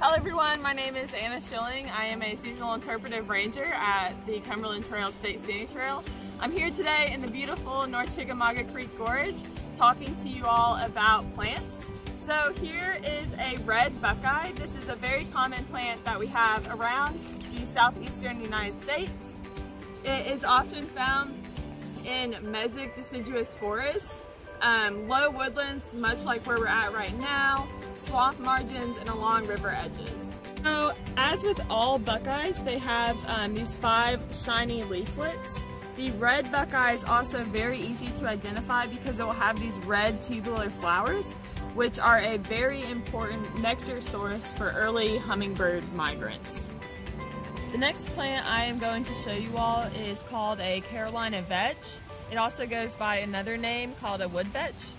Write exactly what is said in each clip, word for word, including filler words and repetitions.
Hello everyone, my name is Anna Schilling. I am a seasonal interpretive ranger at the Cumberland Trail State Scenic Trail. I'm here today in the beautiful North Chickamauga Creek Gorge talking to you all about plants. So here is a red buckeye. This is a very common plant that we have around the southeastern United States. It is often found in mesic deciduous forests, um, low woodlands, much like where we're at right now, swamp margins, and along river edges. So as with all buckeyes, they have um, these five shiny leaflets. The red buckeye is also very easy to identify because it will have these red tubular flowers, which are a very important nectar source for early hummingbird migrants. The next plant I am going to show you all is called a Carolina vetch. It also goes by another name called a wood vetch.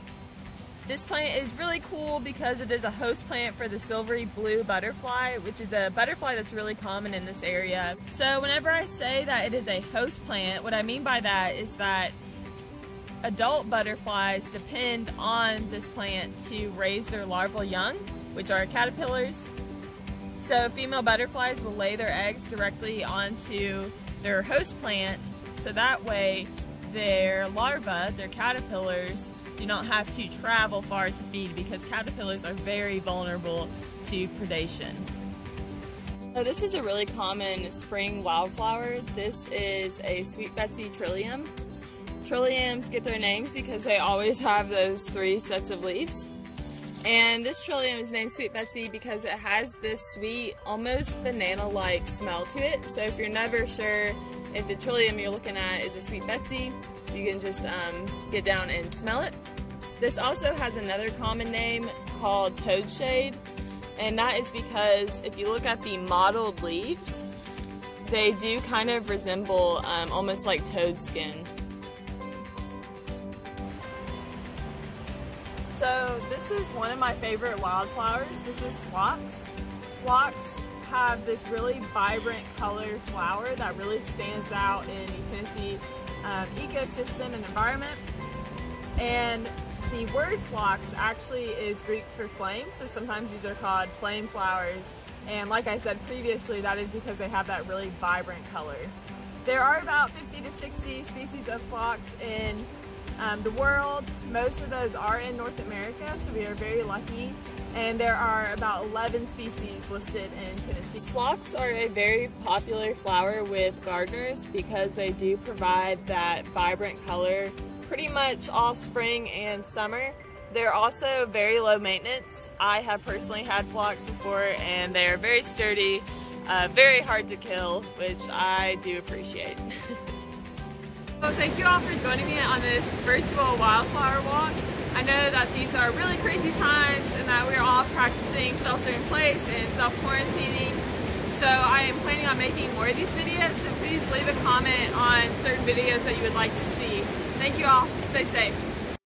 This plant is really cool because it is a host plant for the silvery blue butterfly, which is a butterfly that's really common in this area. So whenever I say that it is a host plant, what I mean by that is that adult butterflies depend on this plant to raise their larval young, which are caterpillars. So female butterflies will lay their eggs directly onto their host plant, so that way their larvae, their caterpillars, do not have to travel far to feed, because caterpillars are very vulnerable to predation. So this is a really common spring wildflower. This is a Sweet Betsy Trillium. Trilliums get their names because they always have those three sets of leaves. And this Trillium is named Sweet Betsy because it has this sweet, almost banana-like smell to it. So if you're never sure if the Trillium you're looking at is a Sweet Betsy, you can just um, get down and smell it. This also has another common name called toadshade, and that is because if you look at the mottled leaves, they do kind of resemble um, almost like toad skin. So this is one of my favorite wildflowers. This is phlox. Phlox have this really vibrant colored flower that really stands out in the Tennessee Um, ecosystem and environment, and the word phlox actually is Greek for flame, so sometimes these are called flame flowers, and like I said previously, that is because they have that really vibrant color. There are about fifty to sixty species of phlox in um, the world. Most of those are in North America, so we are very lucky, and there are about eleven species listed in Tennessee. Phlox are a very popular flower with gardeners because they do provide that vibrant color pretty much all spring and summer. They're also very low maintenance. I have personally had phlox before, and they are very sturdy, uh, very hard to kill, which I do appreciate. Well, thank you all for joining me on this virtual wildflower walk. I know that these are really crazy times and that we're all practicing shelter in place and self-quarantining. So I am planning on making more of these videos, so please leave a comment on certain videos that you would like to see. Thank you all. Stay safe.